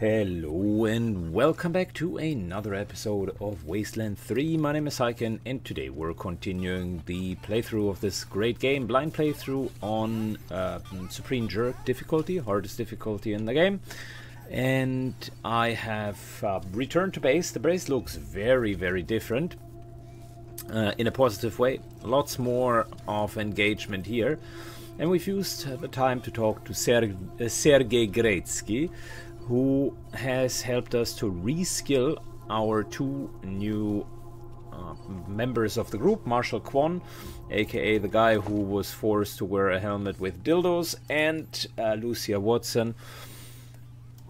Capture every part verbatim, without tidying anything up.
Hello and welcome back to another episode of Wasteland three. My name is Saiken and today we're continuing the playthrough of this great game, blind playthrough on uh, Supreme Jerk difficulty, hardest difficulty in the game. And I have uh, returned to base. The base looks very, very different uh, in a positive way. Lots more of engagement here. And we've used the time to talk to Ser- uh, Sergei Gretzky, who has helped us to reskill our two new uh, members of the group, Marshal Kwon, aka the guy who was forced to wear a helmet with dildos, and uh, Lucia Watson,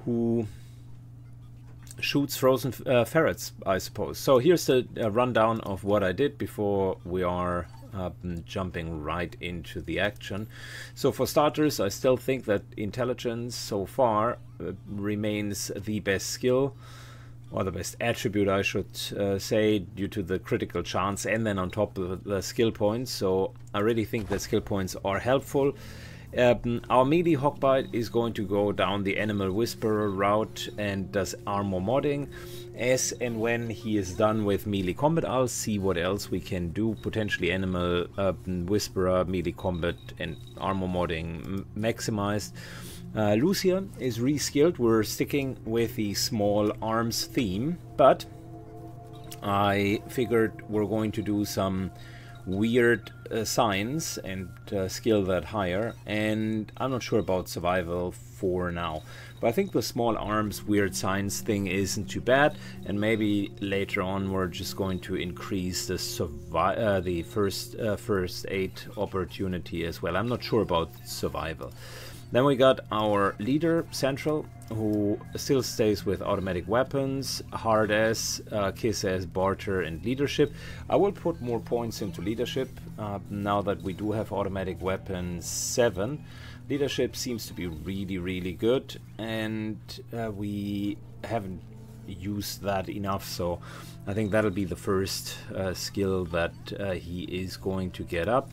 who shoots frozen uh, ferrets, I suppose. So here's the uh, rundown of what I did before we are Uh, jumping right into the action. So for starters, I still think that intelligence so far uh, remains the best skill, or the best attribute I should uh, say, due to the critical chance and then on top of the skill points. So I really think that skill points are helpful. Um, our melee Hawkbite is going to go down the Animal Whisperer route and does armor modding. As and when he is done with melee combat, I'll see what else we can do. Potentially Animal uh, Whisperer, melee combat and armor modding maximized. Uh, Lucia is reskilled. We're sticking with the small arms theme, but I figured we're going to do some weird uh, science and uh, skill that higher, and I'm not sure about survival for now, but I think the small arms weird science thing isn't too bad, and maybe later on we're just going to increase the survi uh, the first uh, first aid opportunity as well. I'm not sure about survival. Then we got our leader central, who still stays with automatic weapons, hard ass, uh, kiss ass, barter, and leadership. I will put more points into leadership uh, now that we do have automatic weapon seven. Leadership seems to be really, really good, and uh, we haven't used that enough, so I think that'll be the first uh, skill that uh, he is going to get up.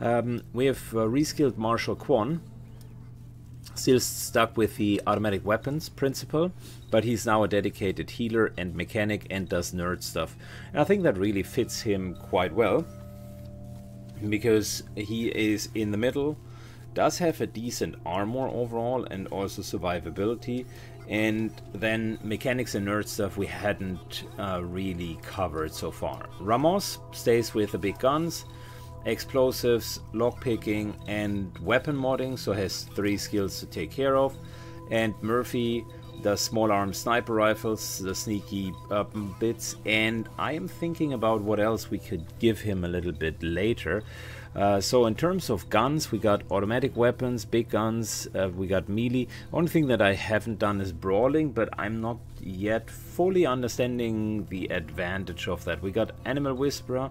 Um, we have uh, reskilled Marshal Kwon. Still stuck with the automatic weapons principle, but he's now a dedicated healer and mechanic and does nerd stuff. And I think that really fits him quite well, because he is in the middle, does have a decent armor overall and also survivability, and then mechanics and nerd stuff we hadn't uh, really covered so far. Ramos stays with the big guns, explosives, lockpicking, and weapon modding, so has three skills to take care of. And Murphy does small arm sniper rifles, the sneaky uh, bits, and I am thinking about what else we could give him a little bit later. Uh, so in terms of guns, we got automatic weapons, big guns, uh, we got melee. Only thing that I haven't done is brawling, but I'm not yet fully understanding the advantage of that. We got Animal Whisperer,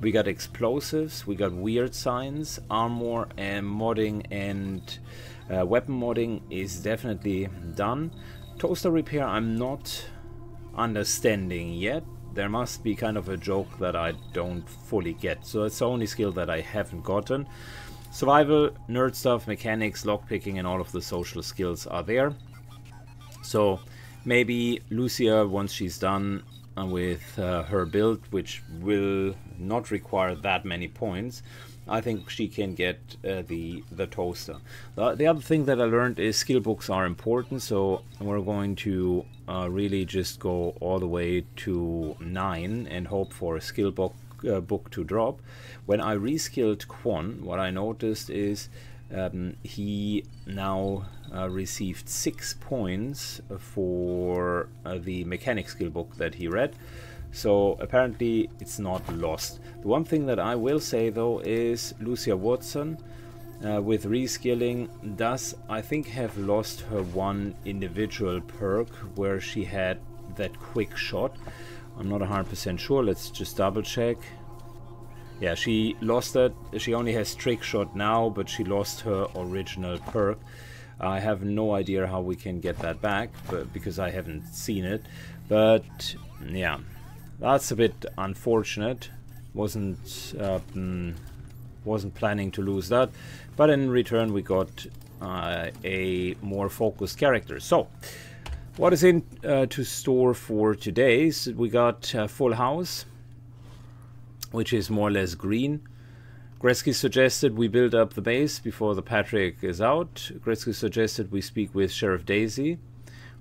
we got explosives, we got weird science, armor and modding, and uh, weapon modding is definitely done. Toaster repair I'm not understanding yet. There must be kind of a joke that I don't fully get. So that's the only skill that I haven't gotten. Survival, nerd stuff, mechanics, lockpicking, and all of the social skills are there. So maybe Lucia, once she's done with uh, her build, which will not require that many points, I think she can get uh, the the toaster. The, the other thing that I learned is skill books are important, so we're going to uh, really just go all the way to nine and hope for a skill book, uh, book to drop. When I reskilled Kwon, what I noticed is um, he now uh, received six points for uh, the mechanic skill book that he read. So apparently it's not lost. The one thing that I will say though is Lucia Watson uh, with reskilling does, I think, have lost her one individual perk where she had that quick shot. I'm not one hundred percent sure. Let's just double check. Yeah, she lost that. She only has trick shot now, but she lost her original perk. I have no idea how we can get that back, but because I haven't seen it. But yeah, that's a bit unfortunate. Wasn't uh, wasn't planning to lose that, but in return we got uh, a more focused character. So What is in uh, to store for today? So we got uh, Full House, which is more or less green. Gretzky suggested we build up the base before the Patrick is out. Gretzky suggested we speak with Sheriff Daisy,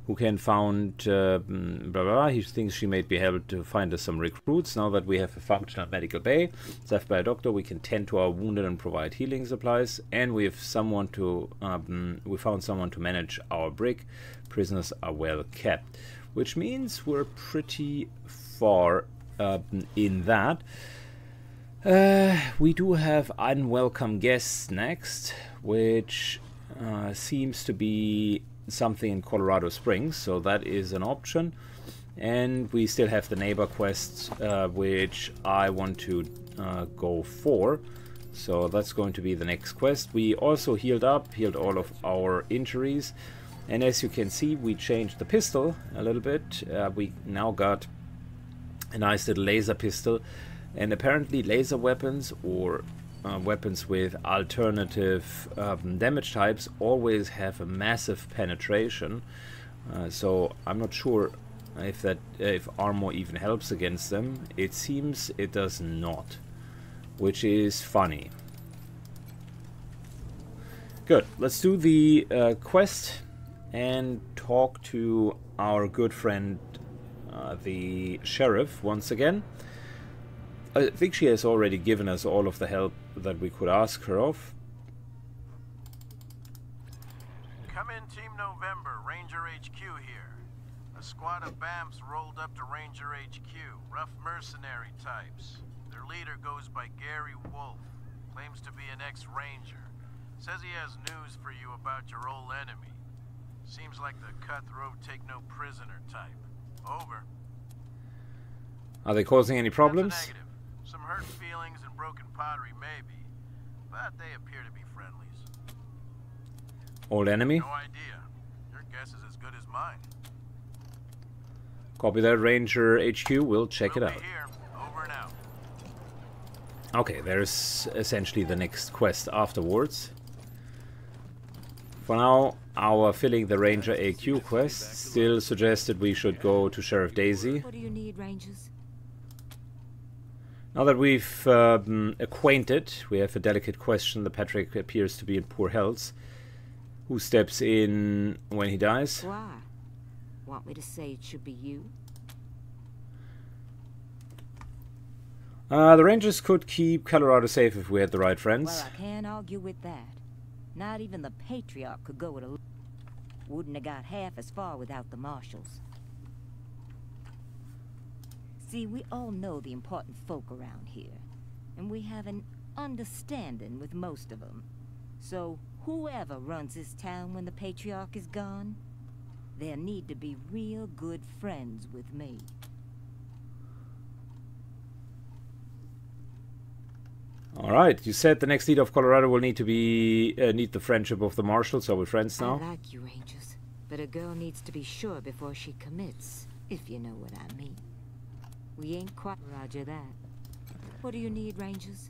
who can found uh, blah, blah. He thinks she may be able to find us some recruits. Now that we have a functional medical bay, staffed by a doctor, we can tend to our wounded and provide healing supplies. And we have someone to um, we found someone to manage our brick. Prisoners are well kept, which means we're pretty far uh, in that. Uh, we do have unwelcome guests next, which uh, seems to be something in Colorado Springs, so that is an option. And we still have the neighbor quests, uh, which I want to uh, go for, so that's going to be the next quest. We also healed up, healed all of our injuries, and as you can see, we changed the pistol a little bit. Uh, we now got a nice little laser pistol, and apparently laser weapons or Uh, weapons with alternative um, damage types always have a massive penetration, uh, so I'm not sure if that if armor even helps against them. It seems it does not, which is funny. Good, let's do the uh, quest and talk to our good friend uh, the sheriff once again. I think she has already given us all of the help that we could ask her of. Come in, Team November, Ranger H Q here. A squad of B A M Ps rolled up to Ranger H Q, rough mercenary types. Their leader goes by Gary Wolf, claims to be an ex-ranger. Says he has news for you about your old enemy. Seems like the cutthroat take no prisoner type. Over. Are they causing any problems? Some hurt feelings and broken pottery, maybe, but they appear to be friendlies. Old enemy? No idea. Your guess is as good as mine. Copy that, Ranger H Q. We'll check we'll it out. Here. Over and out. Okay, there's essentially the next quest afterwards. For now, our filling the Ranger A Q quest still suggested we should go to Sheriff Daisy. What do you need, Rangers? Now that we've um, acquainted, we have a delicate question. The Patrick appears to be in poor health. Who steps in when he dies? Why? Want me to say it should be you? Uh, the Rangers could keep Colorado safe if we had the right friends. Well, I can't argue with that. Not even the Patriarch could go it alone. Wouldn't have got half as far without the Marshals. See, we all know the important folk around here, and we have an understanding with most of them. So, whoever runs this town when the Patriarch is gone, they'll need to be real good friends with me. Alright, you said the next leader of Colorado will need to be uh, need the friendship of the Marshals. Are we friends now? I like you, Rangers, but a girl needs to be sure before she commits, if you know what I mean. We ain't quite Roger that. What do you need, Rangers?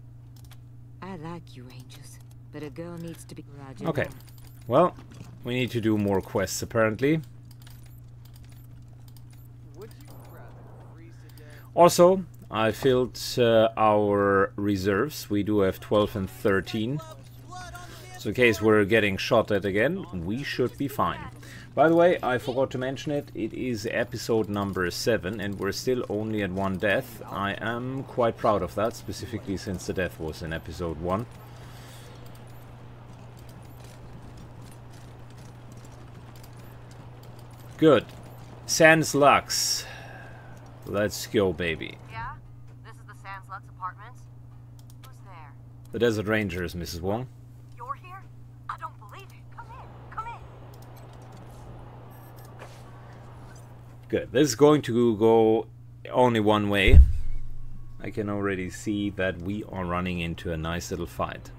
I like you, Rangers, but a girl needs to be Roger. Okay. That. Well, we need to do more quests apparently. Would you rather freeze to death? Also, I filled uh, our reserves. We do have twelve and thirteen, so in case we're getting shot at again, we should be fine. By the way, I forgot to mention it, it is episode number seven, and we're still only at one death. I am quite proud of that, specifically since the death was in episode one. Good. Sans Lux. Let's go, baby. The Desert Ranger is Missus Wong. You're here? I don't believe it. Come in. Come in. Good. This is going to go only one way. I can already see that we are running into a nice little fight.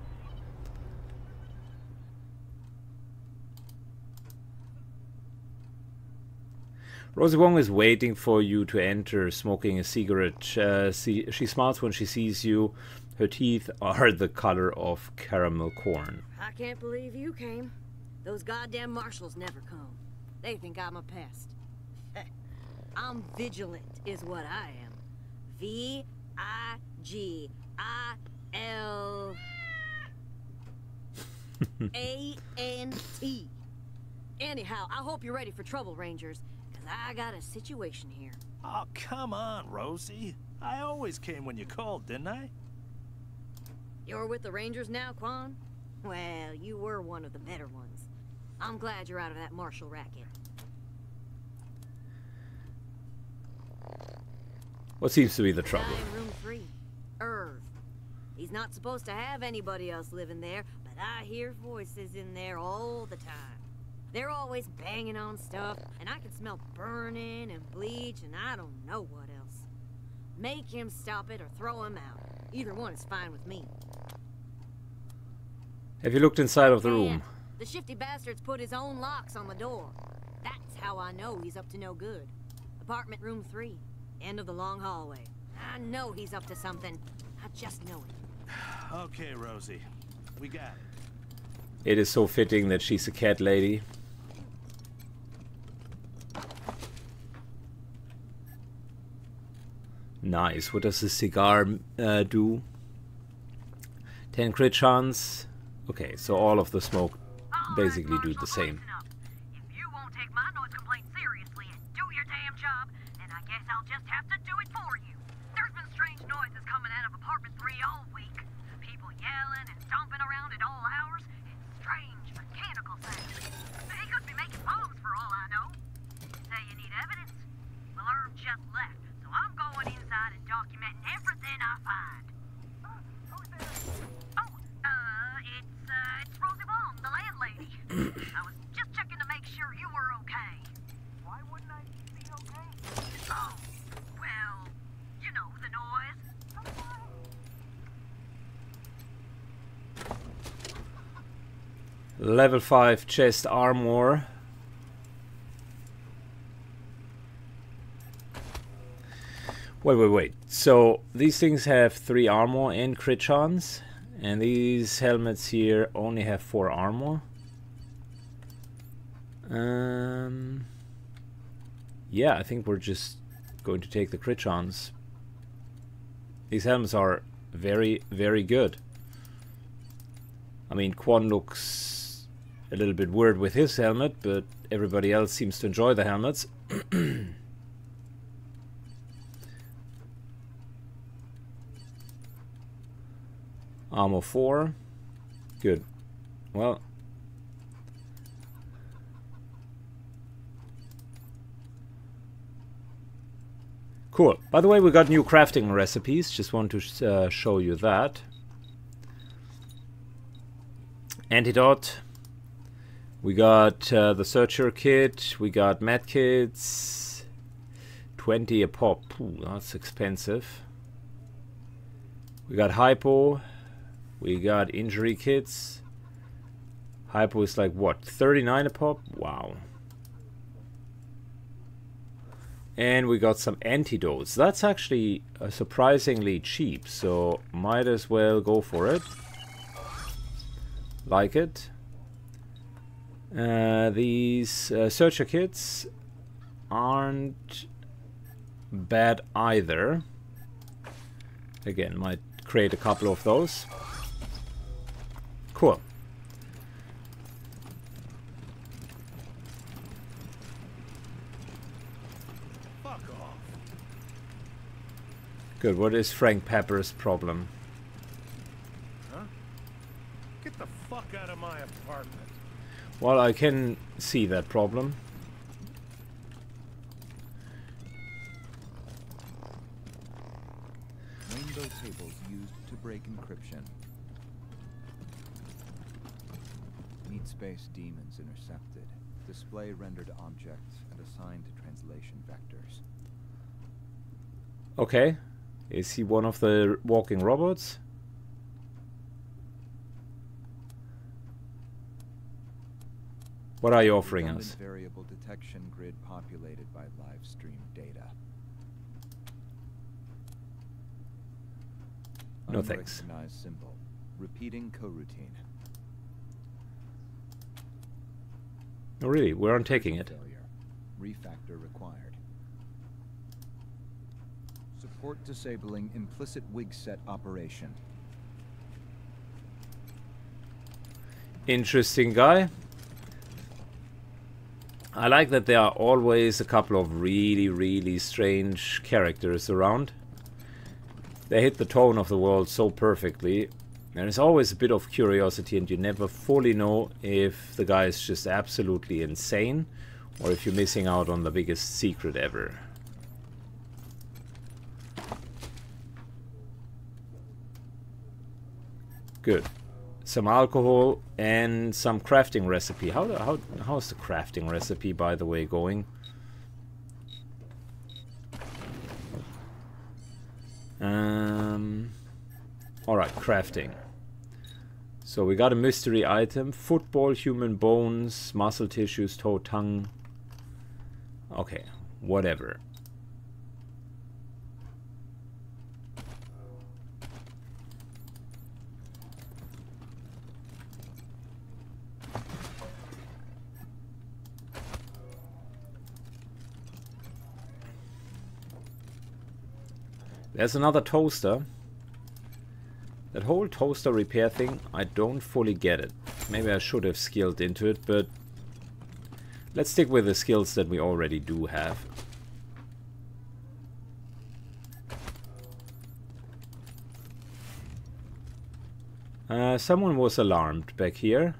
Rosie Wong is waiting for you to enter, smoking a cigarette. Uh, she, she smiles when she sees you. Her teeth are the color of caramel corn. I can't believe you came. Those goddamn Marshals never come. They think I'm a pest. I'm vigilant is what I am. V I G I L A N T. Anyhow, I hope you're ready for trouble, Rangers, because I got a situation here. Oh, come on, Rosie. I always came when you called, didn't I? You're with the Rangers now, Kwon? Well, you were one of the better ones. I'm glad you're out of that Marshal racket. What seems to be the trouble? Room three, Irv. He's not supposed to have anybody else living there, but I hear voices in there all the time. They're always banging on stuff, and I can smell burning and bleach and I don't know what else. Make him stop it or throw him out. Either one is fine with me. Have you looked inside of the room? And the shifty bastard's put his own locks on the door. That's how I know he's up to no good. Apartment room three. End of the long hallway. I know he's up to something. I just know it. Okay, Rosie. We got it. It is so fitting that she's a cat lady. Nice. What does the cigar uh, do? ten crit chance. Okay, so all of the smoke basically do the same. Level five chest armor. Wait, wait, wait. So these things have three armor and crit chance, and these helmets here only have four armor. Um. Yeah, I think we're just going to take the crit chance. These helmets are very, very good. I mean, Kwon looks a little bit weird with his helmet, but everybody else seems to enjoy the helmets. Armor four. Good. Well. Cool. By the way, we got new crafting recipes. Just want to uh, show you that. Antidote. We got uh, the searcher kit, we got med kits, twenty a pop, ooh, that's expensive. We got hypo, we got injury kits. Hypo is like what, thirty-nine a pop? Wow. And we got some antidotes. That's actually uh, surprisingly cheap, so might as well go for it. Like it. Uh, these uh, searcher kits aren't bad either. Again, might create a couple of those. Cool. Fuck off. Good. What is Frank Pepper's problem? Huh? Get the fuck out of my apartment. Well, I can see that problem. Rainbow tables used to break encryption. Meet space demons intercepted. Display rendered objects and assigned translation vectors. Okay. Is he one of the walking robots? What are you offering us? Variable detection grid populated by live stream data. No thanks. Unrecognized symbol. Repeating coroutine. No, really, we aren't taking it. Refactor required. Support disabling implicit wig set operation. Interesting guy. I like that there are always a couple of really, really strange characters around. They hit the tone of the world so perfectly. There is always a bit of curiosity and you never fully know if the guy is just absolutely insane or if you're missing out on the biggest secret ever. Good. Some alcohol and some crafting recipe. How, how, how is the crafting recipe, by the way, going? Um, Alright, crafting. So we got a mystery item. Football, human bones, muscle tissues, toe, tongue. Okay, whatever. There's another toaster. That whole toaster repair thing, I don't fully get it. Maybe I should have skilled into it, but let's stick with the skills that we already do have. Uh, someone was alarmed back here.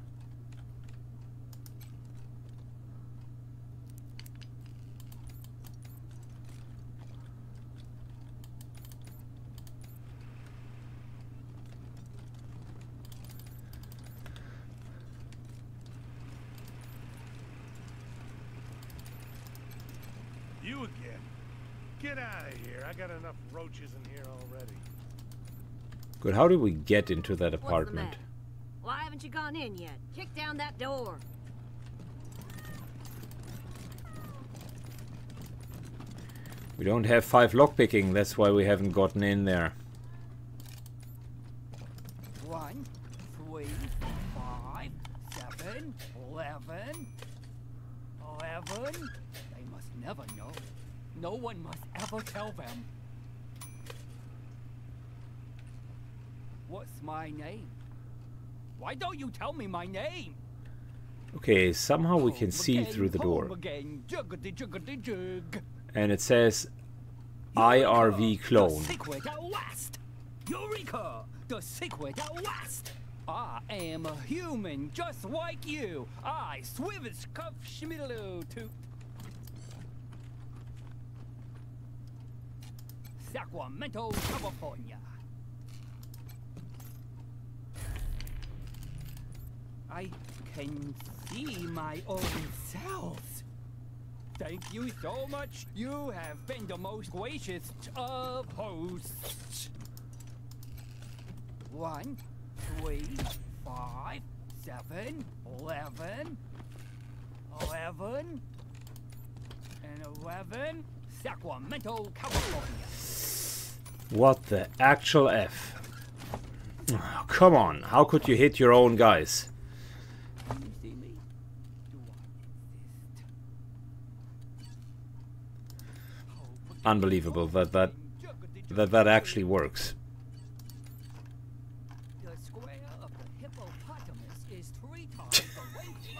But how do we get into that apartment? Why haven't you gone in yet? Kick down that door. We don't have five lockpicking, that's why we haven't gotten in there. One, three, five, seven, eleven, eleven. They must never know. No one must ever tell them. What's my name? Why don't you tell me my name? Okay, somehow we can see through the door. And it says I R V clone. The secret at last. Eureka! The secret at last. I am a human just like you. I swivish cuff schmiddle to Sacramento, California. I can see my own self. Thank you so much. You have been the most gracious of hosts. One, three, five, seven, eleven, eleven, and eleven. Sacramento, California. What the actual F? Oh, come on, how could you hit your own guys? Unbelievable that that that that actually works.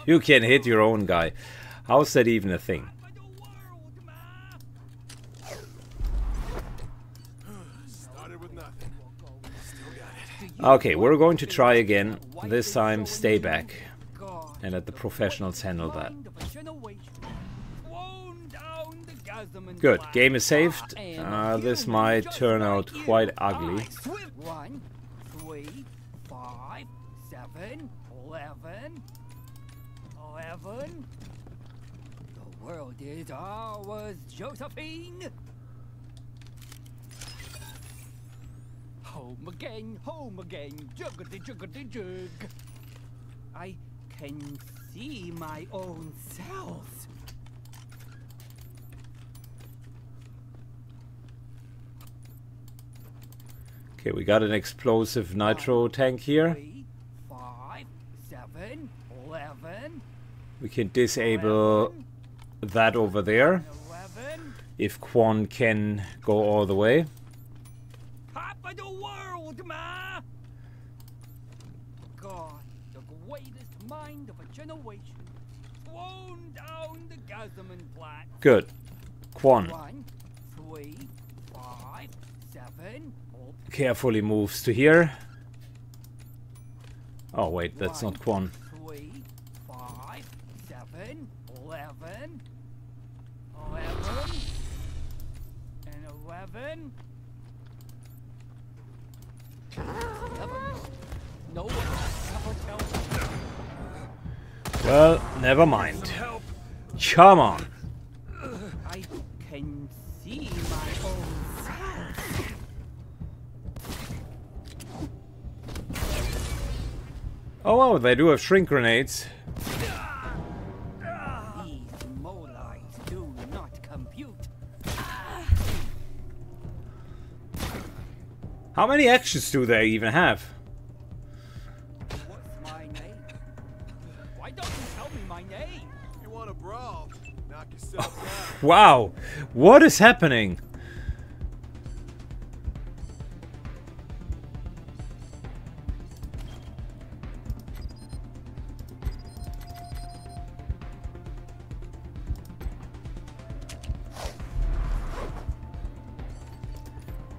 You can hit your own guy. How's that even a thing? Okay, we're going to try again. This time, stay back, and let the professionals handle that. Good, game is saved. Uh, this might turn out quite ugly. One, three, five, seven, eleven, eleven. The world is ours, Josephine. Home again, home again, juggity juggity jug. I can see my own self. Okay, we got an explosive nitro tank here. Three, five, seven, eleven, we can disable eleven, that over there. eleven. If Kwon can go all the way. by the world, ma! God, the greatest mind of a generation, thrown down the Gazaman Black. Good. Kwon. One, three, five, seven, oh. Carefully moves to here. Oh, wait, that's One, not Kwon. Three, five, seven, eleven, eleven, and eleven. No one ever tells me. Well, never mind. Come on. I can see my own self. Oh wow, they do have shrink grenades. These molites do not compute. How many actions do they even have? Wow, what is happening?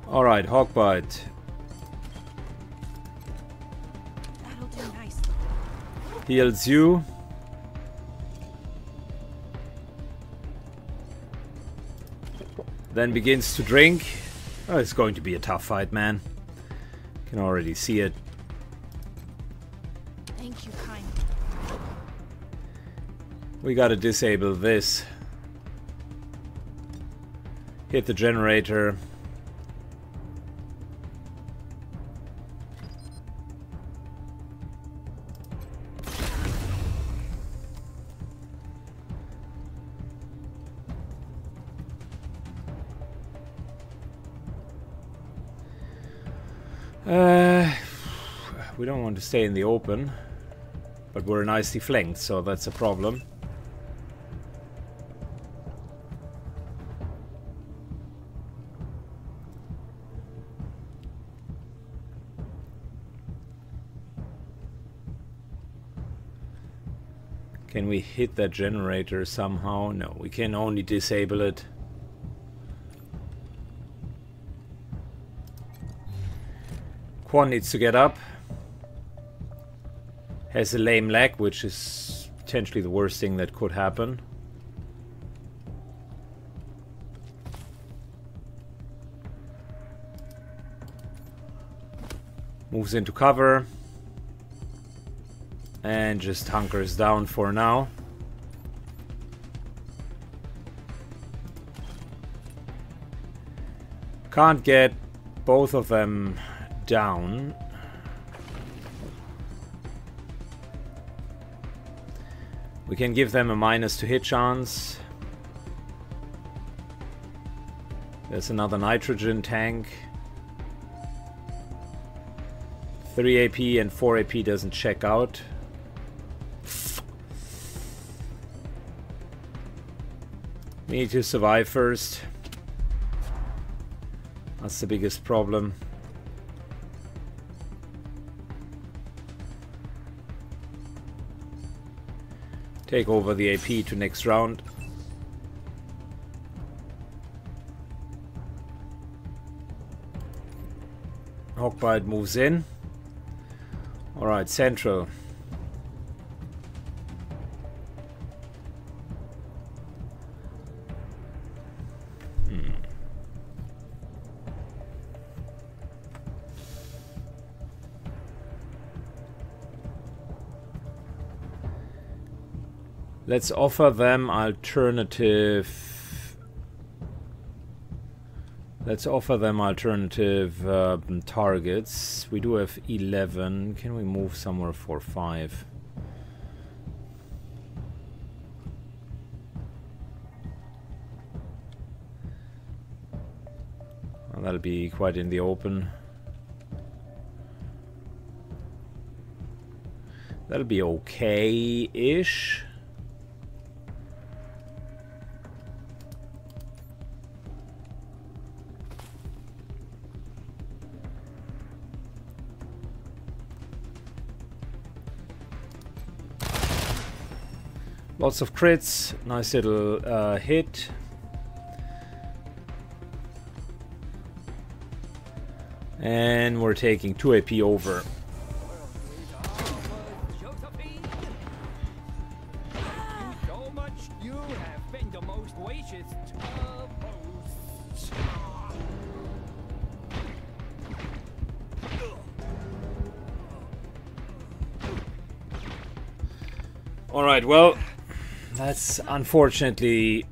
All right, Hawkbite. That'll do nicely. Heals you. Then begins to drink. Oh, it's going to be a tough fight, man. Can already see it. Thank you, kind. We gotta disable this. Hit the generator. To stay in the open, but we're nicely flanked, so that's a problem. Can we hit that generator somehow? No, we can only disable it. Kwon needs to get up. Has a lame leg, which is potentially the worst thing that could happen. Moves into cover. And just hunkers down for now. Can't get both of them down. We can give them a minus to hit chance. There's another nitrogen tank. three A P and four A P doesn't check out. We need to survive first. That's the biggest problem. Take over the A P to next round. Hawkbite moves in. Alright, central. Hmm. Let's offer them alternative. Let's offer them alternative uh, targets. We do have eleven. Can we move somewhere for five? Well, that'll be quite in the open. That'll be okay-ish. Lots of crits. Nice little uh, hit. And we're taking two A P over. Alright, well, that's unfortunately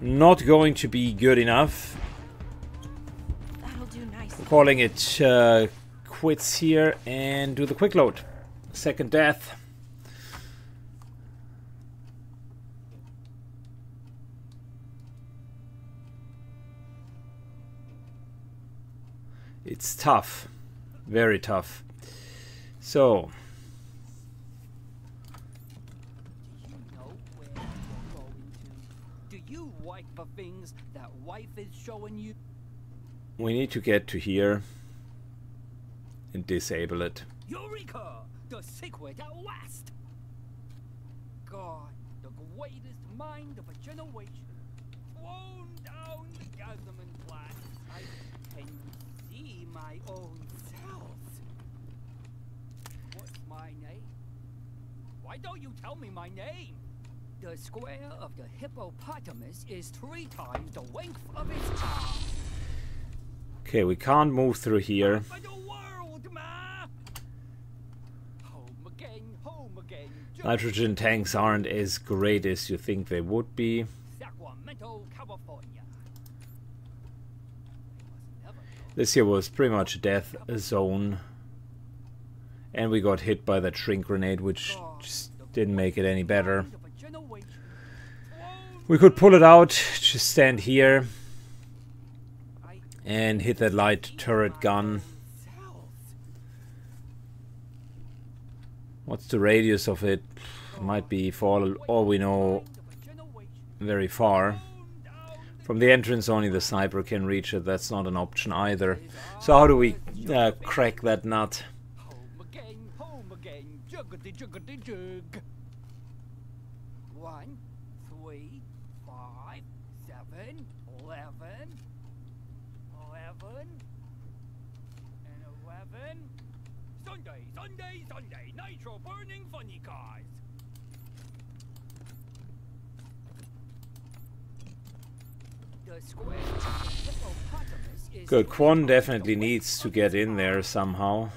not going to be good enough. Calling it uh, quits here and do the quick load. Second death. It's tough, very tough. So do you know where you're going to? Do you wipe for things that wife is showing you? We need to get to here and disable it. Eureka! The secret at last! God, the greatest mind of a generation, thrown down the Jasmine Flat. I can see my own self. What's my name? Why don't you tell me my name? The square of the hippopotamus is three times the length of its arm. Okay, we can't move through here. Nitrogen tanks aren't as great as you think they would be. This here was pretty much a death zone. And we got hit by that shrink grenade, which just didn't make it any better. We could pull it out, just stand here. And hit that light turret gun. What's the radius of it? Might be, for all we know, very far. From the entrance only the sniper can reach it. That's not an option either. So how do we uh, crack that nut? One, three, five, seven, eleven. eleven and eleven. Sunday, Sunday, Sunday, nitro burning funny cars. The square hippopotamus is. Good, Kwon definitely needs to get in there somehow.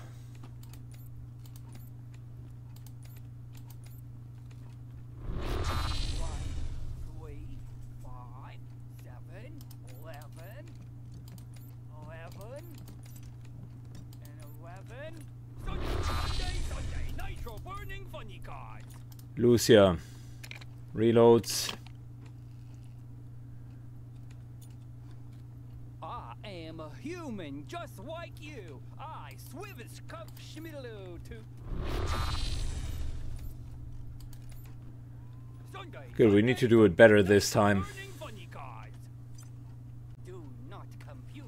Lucia reloads. I am a human just like you. I swivis cup schmiddaloo to Sunday. Good, we need to do it better this time. Do not compute.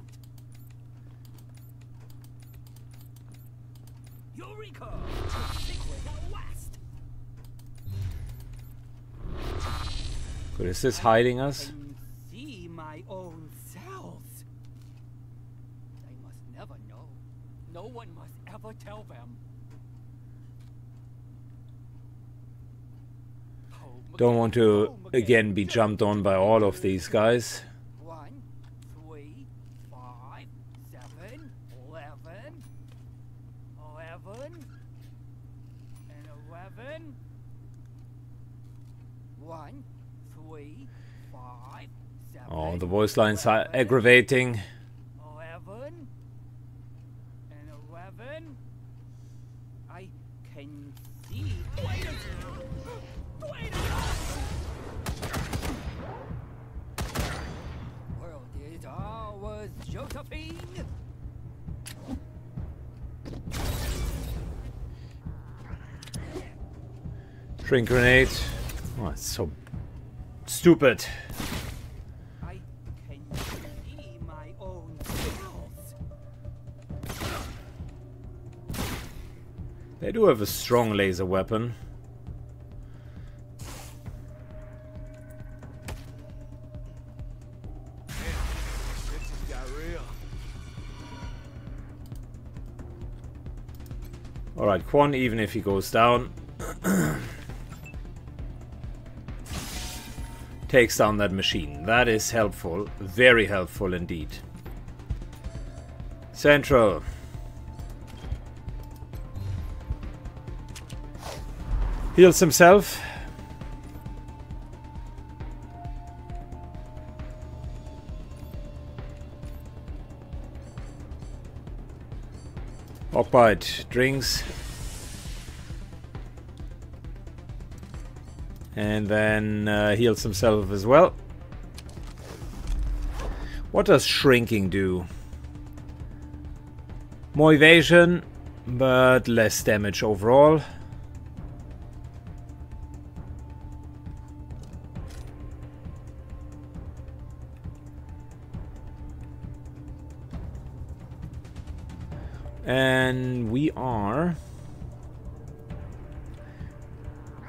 Eureka! But is this hiding us? I see my own selves. They must never know. No one must ever tell them. Don't want to again be jumped on by all of these guys. One, three, five, seven, eleven, eleven, and eleven. One. Oh, the voice lines are aggravating. Eleven and eleven. I can see. Wait a Wait a World is ours, Josephine. Shrink grenade. Oh, it's so stupid. I can see my own selves. They do have a strong laser weapon. Alright, Kwon, even if he goes down, takes down that machine. That is helpful. Very helpful indeed. Central. Heals himself. Occupied. Drinks. And then uh, heals himself as well. What does shrinking do? More evasion, but less damage overall. And we are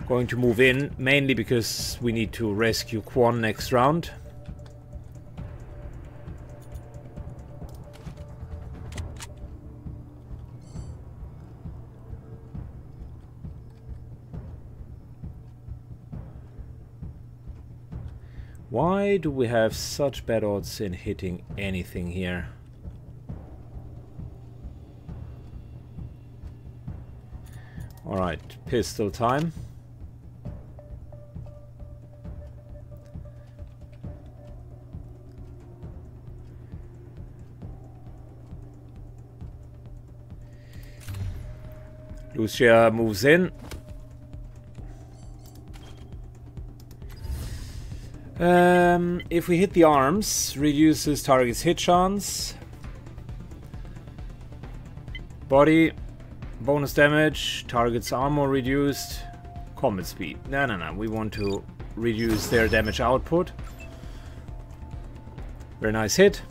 going to move in, mainly because we need to rescue Kwon next round. Why do we have such bad odds in hitting anything here? Alright, pistol time. Lucia moves in. Um, if we hit the arms, reduces target's hit chance. Body, bonus damage, target's armor reduced, combat speed. No, no, no, we want to reduce their damage output. Very nice hit.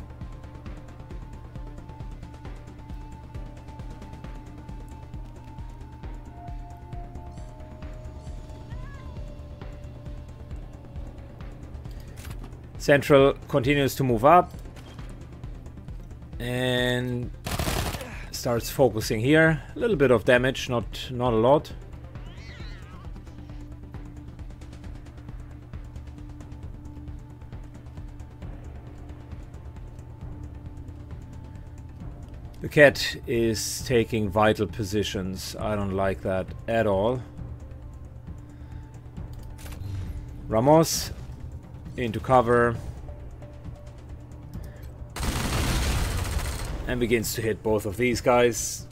Central continues to move up and starts focusing here. A little bit of damage, not not a lot. The cat is taking vital positions. I don't like that at all. Ramos. Into cover and begins to hit both of these guys.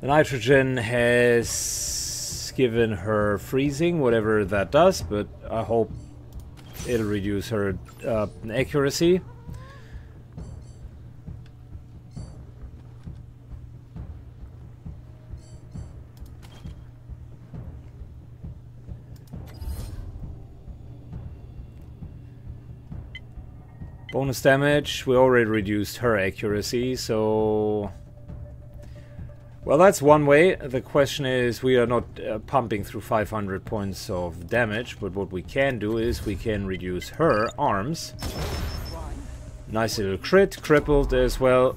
The nitrogen has given her freezing, whatever that does, but I hope it'll reduce her uh, accuracy. Bonus damage, we already reduced her accuracy, so... Well, that's one way. The question is, we are not uh, pumping through five hundred points of damage, but what we can do is we can reduce her arms. Nice little crit, crippled as well.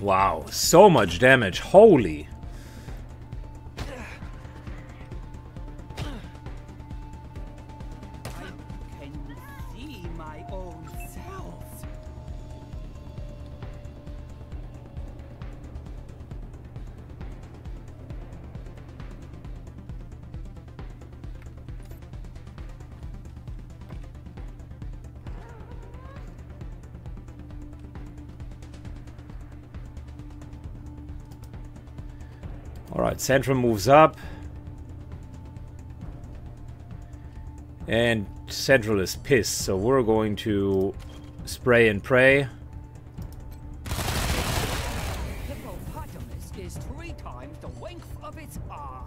Wow, so much damage, holy! I can see my own self. Alright, Central moves up. And Central is pissed, so we're going to spray and pray. Hippopotamus is three times the length of its eye.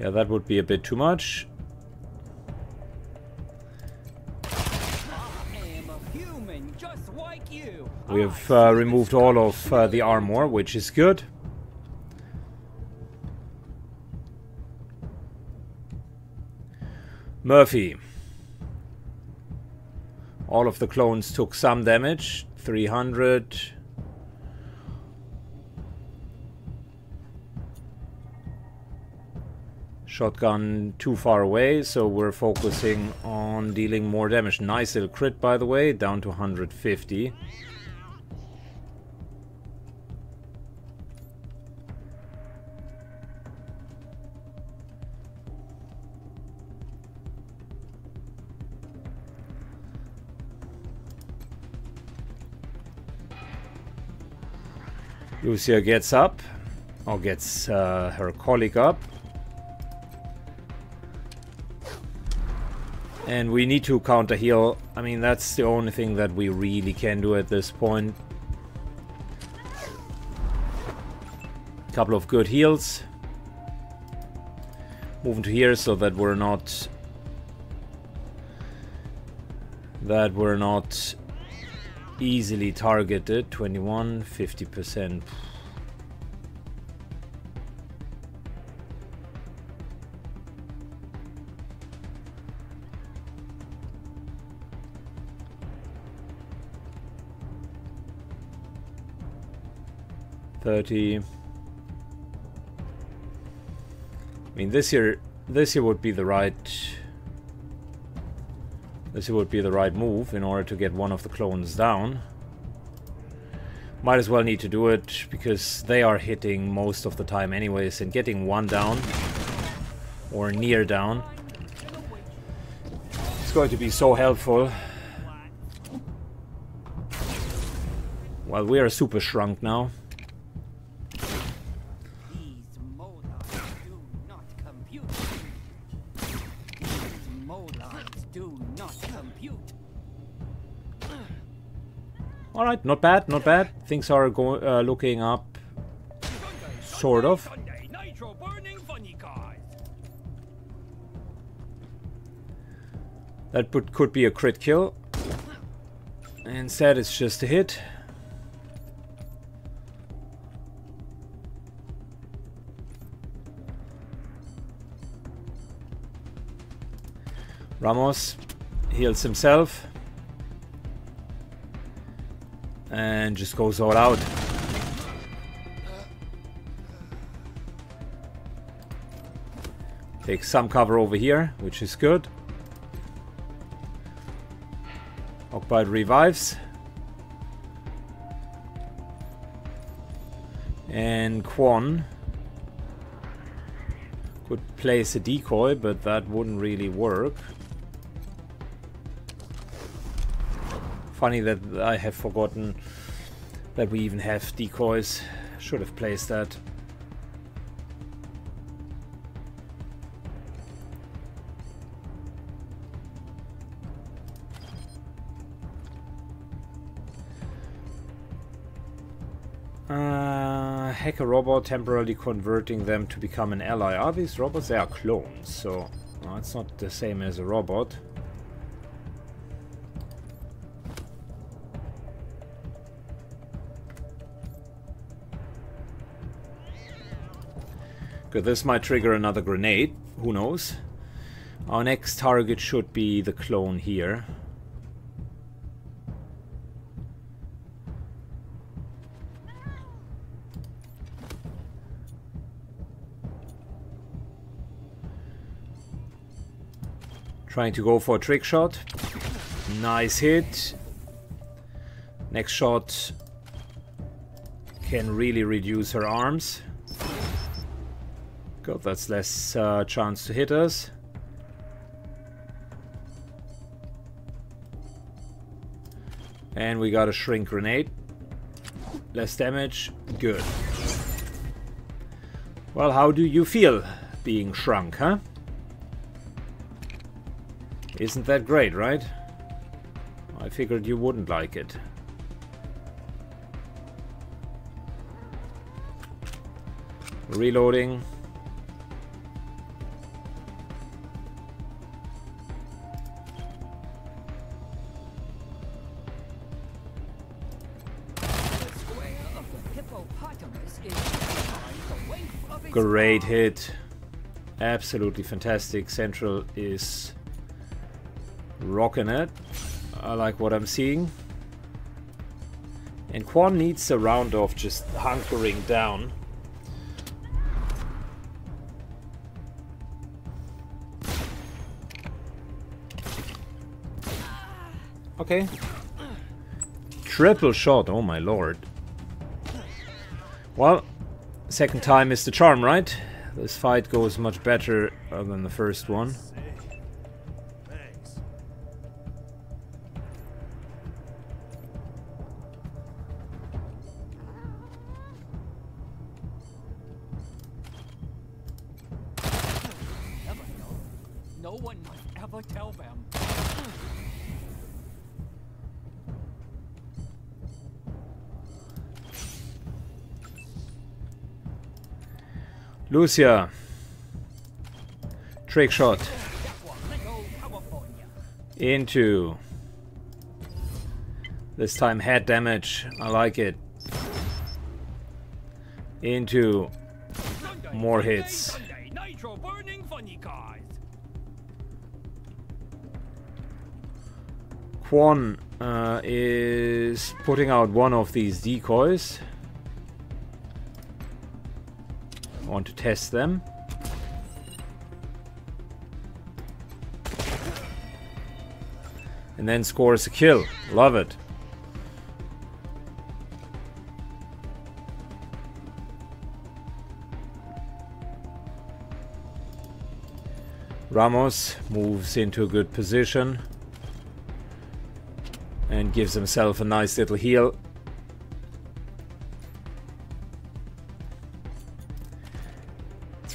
Yeah, that would be a bit too much. I am a human. human, just like you. We have uh, removed all of uh, the armor, which is good. Murphy. All of the clones took some damage. three hundred. Shotgun too far away, so we're focusing on dealing more damage. Nice little crit, by the way, down to one hundred fifty. Lucia gets up, or gets uh, her colleague up. And we need to counter heal. I mean, that's the only thing that we really can do at this point. Couple of good heals. Moving to here so that we're not that we're not easily targeted. twenty-one, fifty percent. thirty. I mean, this here, this here would be the right, this here would be the right move in order to get one of the clones down. Might as well need to do it because they are hitting most of the time anyways, and getting one down or near down is going to be so helpful. Well, we are super shrunk now. Alright, not bad, not bad. Things are go uh, looking up, sort of. That put, could be a crit kill. Instead, it's just a hit. Ramos heals himself. And just goes all out. Take some cover over here, which is good. Occupied revives. And Kwon could place a decoy, but that wouldn't really work. Funny that I have forgotten that we even have decoys. Should have placed that. Uh, hack a robot, temporarily converting them to become an ally. Are these robots? They are clones, so no, it's not the same as a robot. This might trigger another grenade, who knows. Our next target should be the clone here. Trying to go for a trick shot. Nice hit. Next shot can really reduce her arms. God, that's less uh, chance to hit us. And we got a shrink grenade. Less damage. Good. Well, how do you feel being shrunk, huh? Isn't that great, right? I figured you wouldn't like it. Reloading. Great hit. Absolutely fantastic. Central is rocking it. I like what I'm seeing. And Kwon needs a round of just hunkering down. Okay. Triple shot, oh my lord. Well, second time is the charm, right? This fight goes much better uh, than the first one. Lucia, trick shot into, this time head damage, I like it, into more hits. Kwon uh, is putting out one of these decoys. Want to test them. And then scores a kill. Love it. Ramos moves into a good position and gives himself a nice little heal.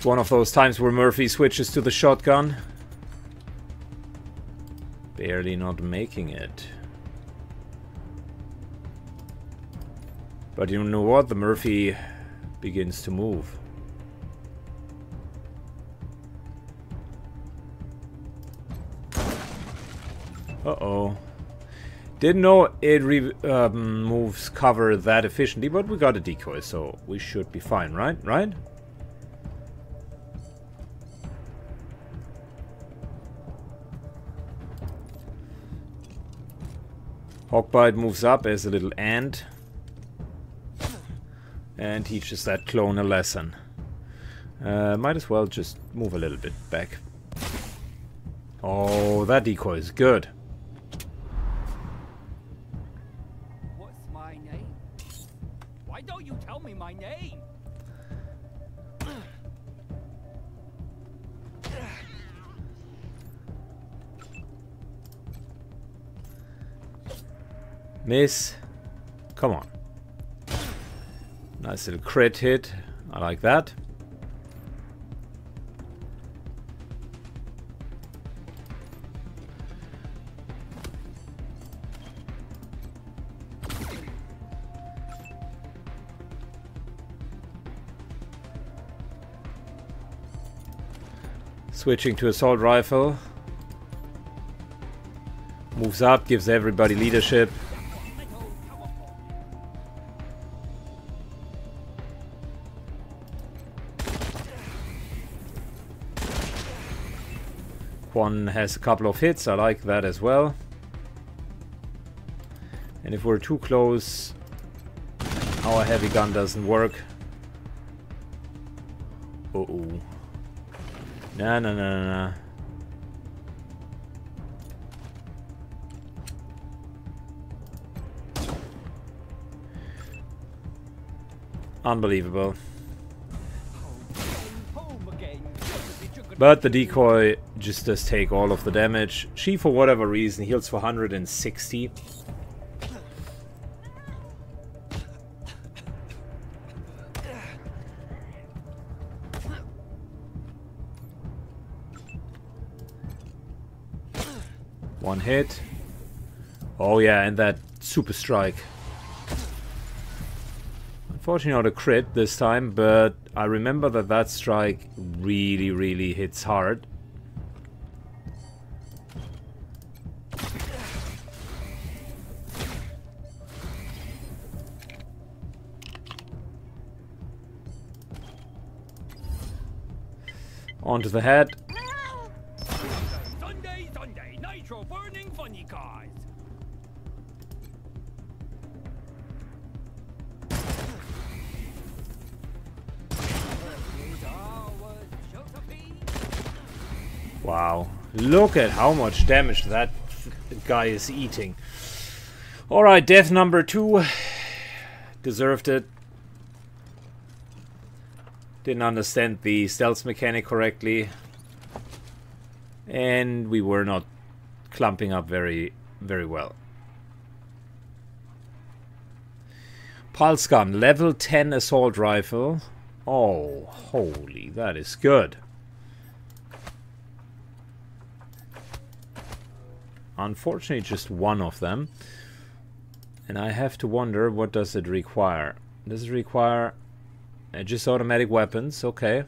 One of those times where Murphy switches to the shotgun. Barely not making it. But you know what? The Murphy begins to move. Uh-oh. Didn't know it re um, moves cover that efficiently, but we got a decoy, so we should be fine, right? Right? Hawkbite moves up as a little ant and teaches that clone a lesson. Uh, might as well just move a little bit back. Oh, that decoy is good. What's my name? Why don't you tell me my name? Miss. Come on. Nice little crit hit. I like that. Switching to assault rifle. Moves up, gives everybody leadership. One has a couple of hits, I like that as well. And if we're too close, our heavy gun doesn't work. Uh-oh. Nah, nah, nah, nah. Unbelievable. But the decoy just does take all of the damage. She, for whatever reason, heals for one hundred sixty. One hit. Oh yeah, and that super strike. Unfortunately not a crit this time, but I remember that that strike really, really hits hard. Onto the head. Sunday, Sunday, nitro burning funny cars. Wow, look at how much damage that guy is eating. Alright, death number two. Deserved it. Didn't understand the stealth mechanic correctly. And we were not clumping up very, very well. Pulse gun, level ten assault rifle. Oh, holy, that is good. Unfortunately, just one of them. And I have to wonder, what does it require? Does it require uh, just automatic weapons? Okay.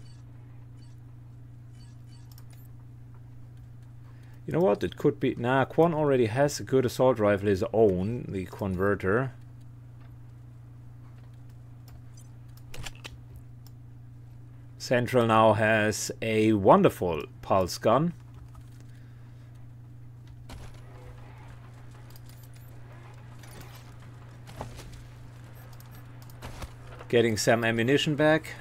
You know what? It could be... Nah, Kwon already has a good assault rifle, his own, the converter. Central now has a wonderful pulse gun. Getting some ammunition back.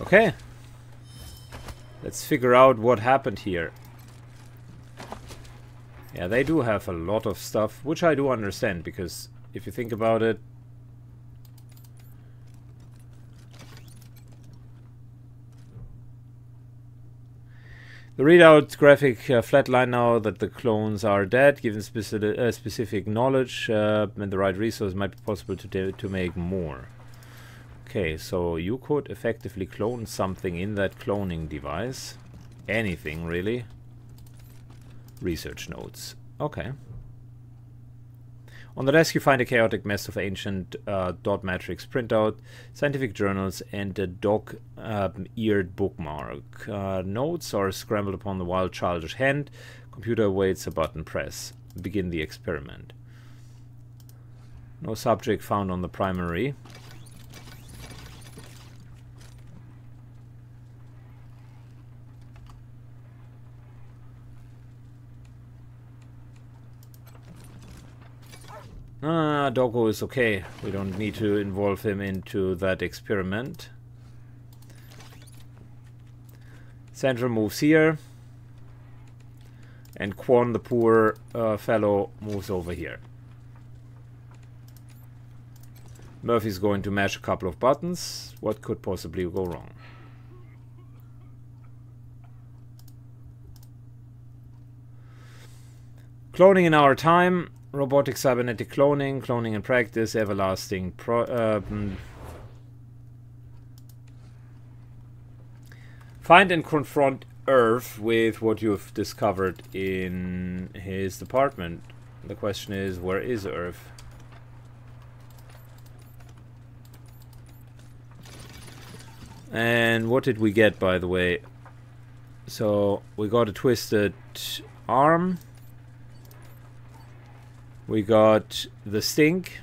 Okay. Let's figure out what happened here. Yeah, they do have a lot of stuff, which I do understand, because if you think about it, the readout graphic uh, flatline now that the clones are dead. Given speci uh, specific knowledge uh, and the right resource, it might be possible to, to make more. Okay, so you could effectively clone something in that cloning device. Anything, really. Research notes. Okay. On the desk, you find a chaotic mess of ancient uh, dot matrix printout, scientific journals, and a dog-eared uh, bookmark. Uh, notes are scrambled upon the wild childish hand. Computer awaits a button press. Begin the experiment. No subject found on the primary. Ah, Doggo is okay. We don't need to involve him into that experiment. Sandra moves here. And Kwon, the poor uh, fellow, moves over here. Murphy's going to mash a couple of buttons. What could possibly go wrong? Cloning in our time. Robotic cybernetic cloning, cloning in practice, everlasting pro uh, mm. Find and confront Irv with what you've discovered in his department. The question is, where is Irv? And what did we get, by the way? So, we got a twisted arm. We got the stink.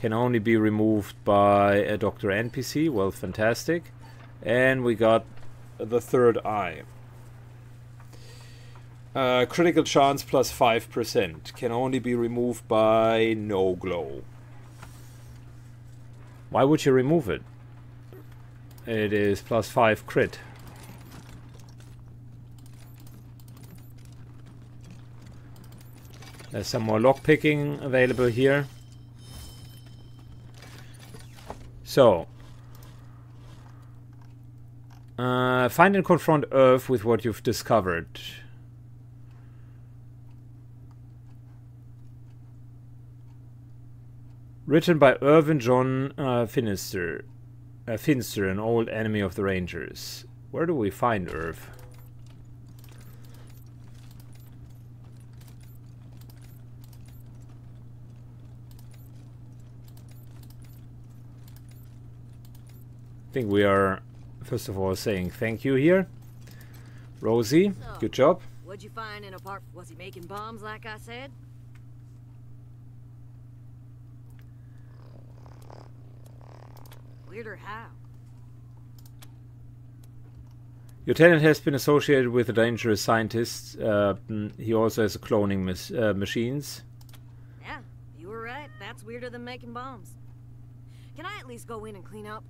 Can only be removed by a Doctor N P C. Well, fantastic. And we got the third eye. Uh, critical chance plus five percent. Can only be removed by no glow. Why would you remove it? It is plus five crit. There's some more lockpicking available here. So. Uh, find and confront Earth with what you've discovered. Written by Irv and John uh, Finster. Uh, Finster, an old enemy of the Rangers. Where do we find Irv? I think we are, first of all, saying thank you here. Rosie, so, good job. What'd you find in a park? Was he making bombs like I said? Weirder how? Your tenant has been associated with a dangerous scientist. Uh, he also has a cloning mis uh, machines. Yeah, you were right. That's weirder than making bombs. Can I at least go in and clean up?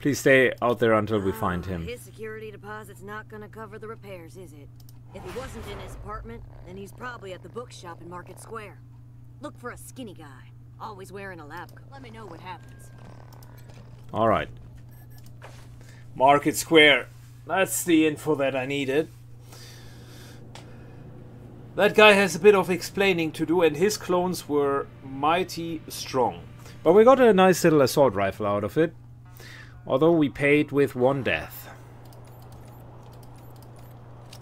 Please stay out there until we find him. His security deposit's not gonna cover the repairs, is it? If he wasn't in his apartment, then he's probably at the bookshop in Market Square. Look for a skinny guy, always wearing a lab coat. Let me know what happens. All right. Market Square. That's the info that I needed. That guy has a bit of explaining to do, and his clones were mighty strong. But we got a nice little assault rifle out of it. Although we paid with one death.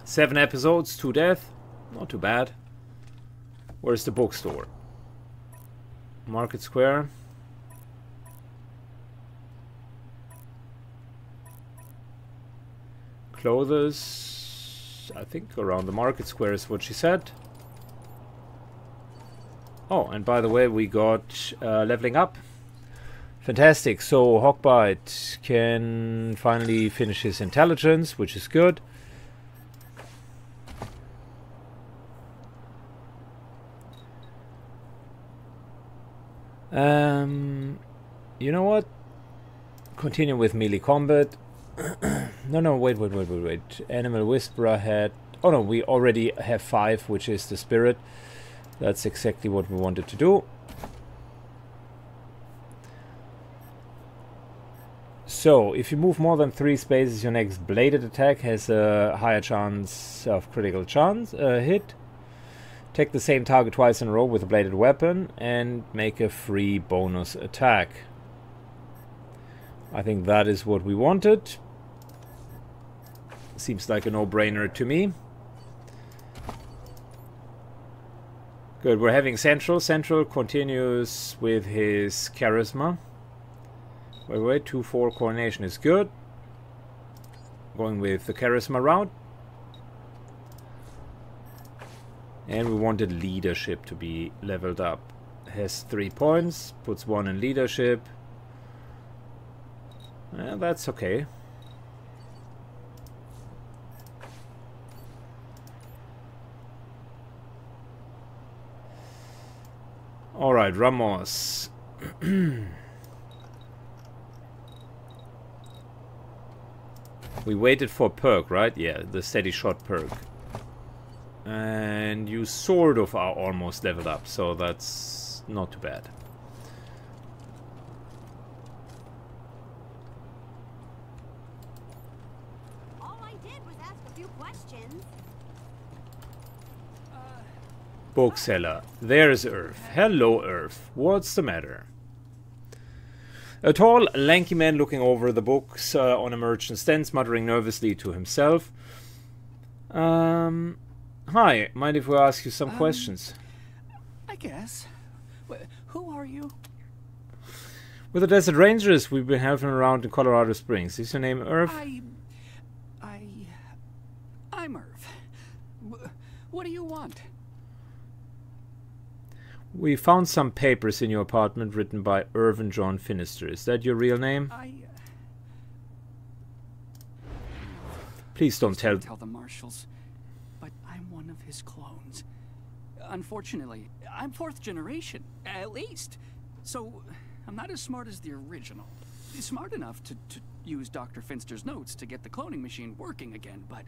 Seven episodes, two death. Not too bad. Where's the bookstore? Market Square. Clothes, I think around the Market Square is what she said. Oh, and by the way, we got uh, leveling up. Fantastic. So Hawkbite can finally finish his intelligence, which is good. Um, you know what? Continue with melee combat. No, no, wait, wait, wait, wait, wait. Animal Whisperer had... Oh, no, we already have five, which is the spirit. That's exactly what we wanted to do. So, if you move more than three spaces, your next bladed attack has a higher chance of critical chance uh, hit. Take the same target twice in a row with a bladed weapon and make a free bonus attack. I think that is what we wanted. Seems like a no-brainer to me. Good, we're having Central. Central continues with his charisma. Wait, wait, two four coordination is good. Going with the charisma route. And we wanted leadership to be leveled up. Has three points, puts one in leadership. Eh, that's okay. All right, Ramos. We waited for perk, right? Yeah, the steady shot perk. And you sort of are almost leveled up, so that's not too bad. All I did was ask a few questions. Bookseller. There's Irv. Hello, Irv. What's the matter? A tall, lanky man looking over the books uh, on a merchant stands, muttering nervously to himself. Um, hi. Mind if we ask you some um, questions? I guess. Wh who are you? We're the Desert Rangers. We've been having around in Colorado Springs. Is your name Irv? I, I, I'm Irv. What do you want? We found some papers in your apartment written by Irv and John Finster. Is that your real name? I, uh... Please don't tell... tell the Marshals, but I'm one of his clones. Unfortunately, I'm fourth generation, at least. So, I'm not as smart as the original. Smart enough to, to use Doctor Finster's notes to get the cloning machine working again, but...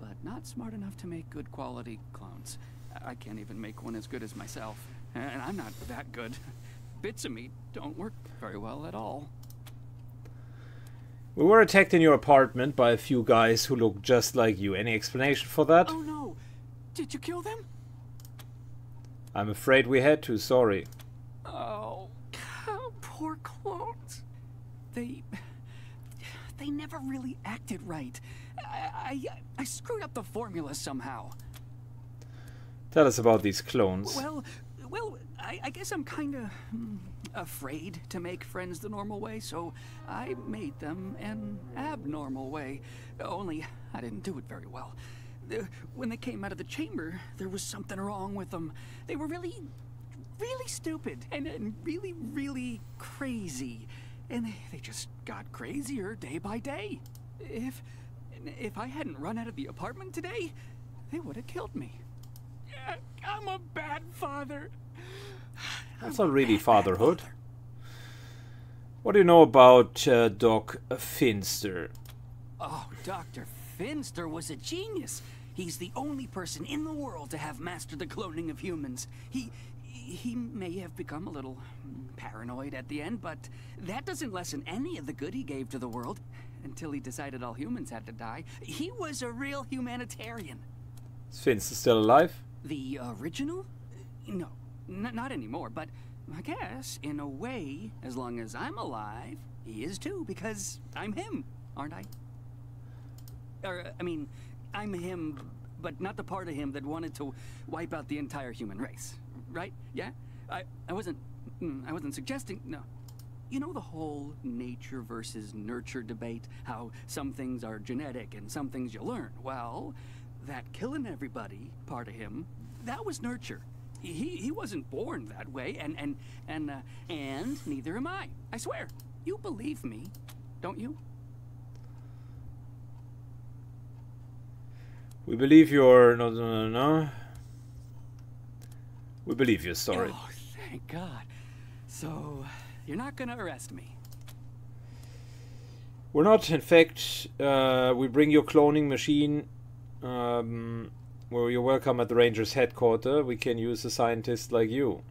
But not smart enough to make good quality clones. I can't even make one as good as myself, and I'm not that good. Bits of me don't work very well at all. We were attacked in your apartment by a few guys who look just like you. Any explanation for that? Oh no! Did you kill them? I'm afraid we had to, sorry. Oh, poor clones. They... They never really acted right. I, I, I screwed up the formula somehow. Tell us about these clones. Well, well, I, I guess I'm kind of afraid to make friends the normal way, so I made them an abnormal way. Only I didn't do it very well. When they came out of the chamber, there was something wrong with them. They were really, really stupid and, and really, really crazy. And they just got crazier day by day. If, if I hadn't run out of the apartment today, they would have killed me. I'm a bad father. That's not really fatherhood. What do you know about uh, Doc Finster? Oh, Doctor Finster was a genius. He's the only person in the world to have mastered the cloning of humans. He he may have become a little paranoid at the end, but that doesn't lessen any of the good he gave to the world until he decided all humans had to die. He was a real humanitarian. Is Finster still alive? The original? No. N not anymore, but I guess, in a way, as long as I'm alive, he is too, because I'm him, aren't I? Or, I mean, I'm him, but not the part of him that wanted to wipe out the entire human race, right? Yeah? I, I wasn't, I wasn't suggesting, no. You know the whole nature versus nurture debate? How some things are genetic and some things you learn? Well, that killing everybody part of him, that was nurture. He, he wasn't born that way, and and and uh, and neither am I. I swear. You believe me, don't you? We believe you're no no no no. We believe you're sorry. Oh, thank God. So you're not gonna arrest me. We're not. In fact, uh, we bring your cloning machine. Um, Well, you're welcome at the Rangers' headquarters. We can use a scientist like you.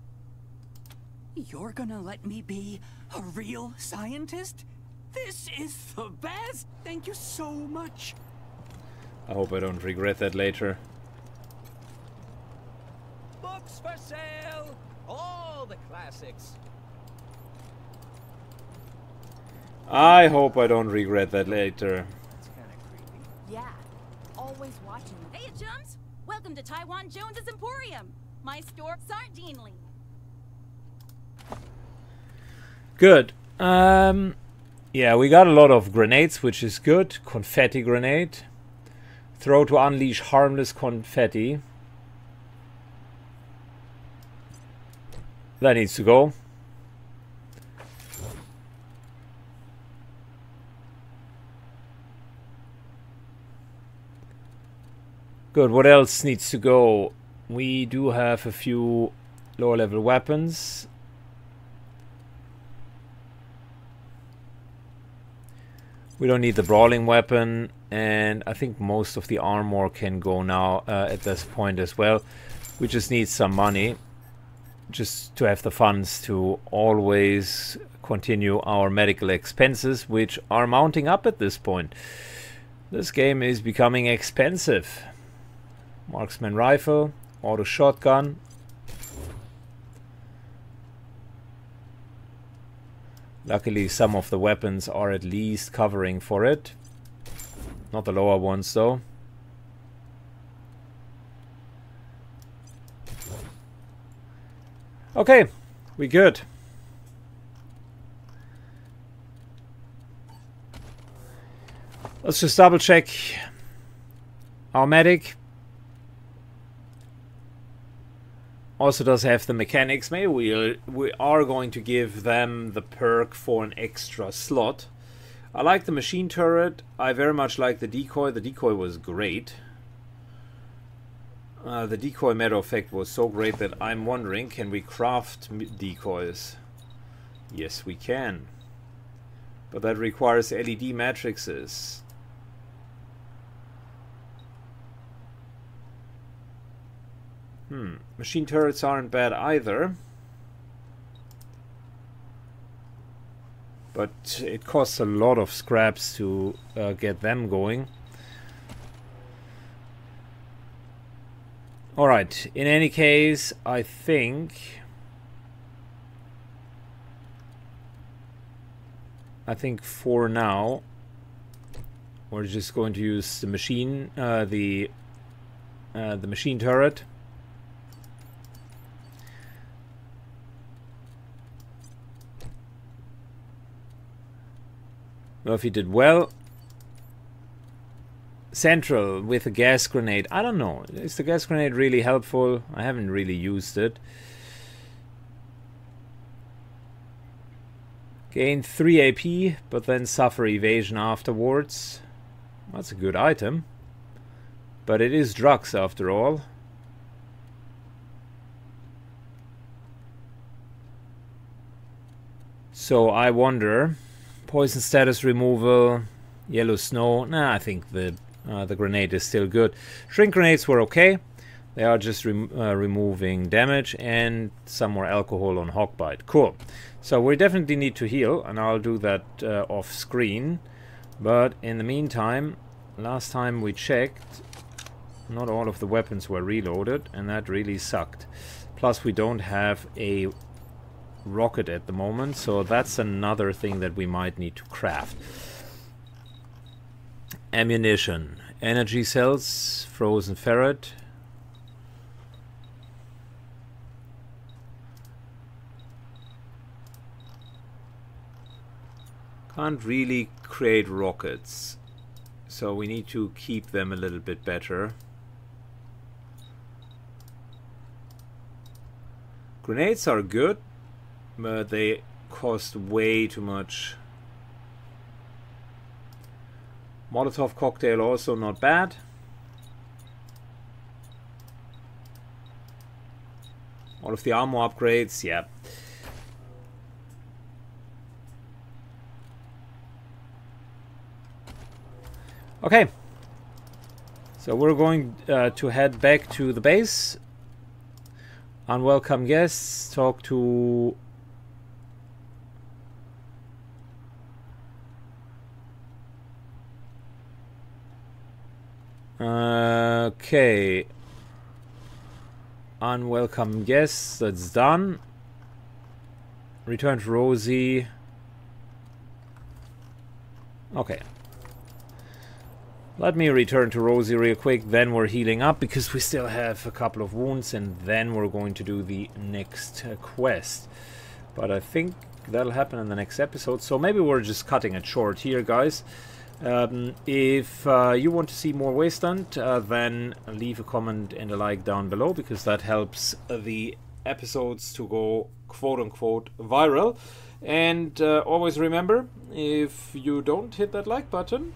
You're gonna let me be a real scientist? This is the best! Thank you so much! I hope I don't regret that later. Books for sale! All the classics! I hope I don't regret that later. That's kinda creepy. Yeah, always watching. Hey, Jones! Welcome to Taiwan Jones's Emporium, my store, sardinely. Good. Um, yeah, we got a lot of grenades, which is good. Confetti grenade. Throw to unleash harmless confetti. That needs to go. Good, what else needs to go? We do have a few lower level weapons. We don't need the brawling weapon, and I think most of the armor can go now uh, at this point as well. We just need some money, just to have the funds to always continue our medical expenses, which are mounting up at this point. This game is becoming expensive. Marksman rifle, auto shotgun. Luckily some of the weapons are at least covering for it. Not the lower ones though. Okay, we good. Let's just double check our medic. Also does have the mechanics. Maybe we, we are going to give them the perk for an extra slot. I like the machine turret. I very much like the decoy. The decoy was great. Uh, the decoy matter of fact was so great that I'm wondering, can we craft decoys? Yes, we can. But that requires L E D matrices. Hmm. Machine turrets aren't bad either. But it costs a lot of scraps to uh, get them going. Alright, in any case, I think... I think for now, we're just going to use the machine, uh, the, uh, the machine turret. Murphy did well. Central with a gas grenade. I don't know. Is the gas grenade really helpful? I haven't really used it. Gain three A P, but then suffer evasion afterwards. That's a good item. But it is drugs after all. So I wonder. Poison status removal, yellow snow. Nah, I think the, uh, the grenade is still good. Shrink grenades were okay. They are just rem uh, removing damage and some more alcohol on Hawkbite. Cool. So we definitely need to heal, and I'll do that uh, off screen. But in the meantime, last time we checked, not all of the weapons were reloaded, and that really sucked. Plus we don't have a rocket at the moment, so that's another thing that we might need to craft. Ammunition, energy cells, frozen ferret. Can't really create rockets, so we need to keep them a little bit better. Grenades are good, but they cost way too much. Molotov cocktail also not bad. All of the armor upgrades, yeah. Okay, so we're going uh, to head back to the base. Unwelcome guests, talk to uh, okay, unwelcome guests, that's done. Return to Rosie. Okay, let me return to Rosie real quick, then we're healing up because we still have a couple of wounds, and then we're going to do the next uh, quest. But I think that'll happen in the next episode, so maybe we're just cutting it short here, guys. Um, if uh, you want to see more Wasteland, uh, then leave a comment and a like down below, because that helps the episodes to go quote-unquote viral. And uh, always remember, if you don't hit that like button,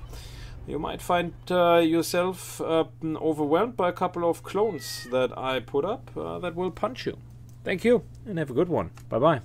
you might find uh, yourself uh, overwhelmed by a couple of clones that I put up uh, that will punch you. Thank you, and have a good one. Bye-bye.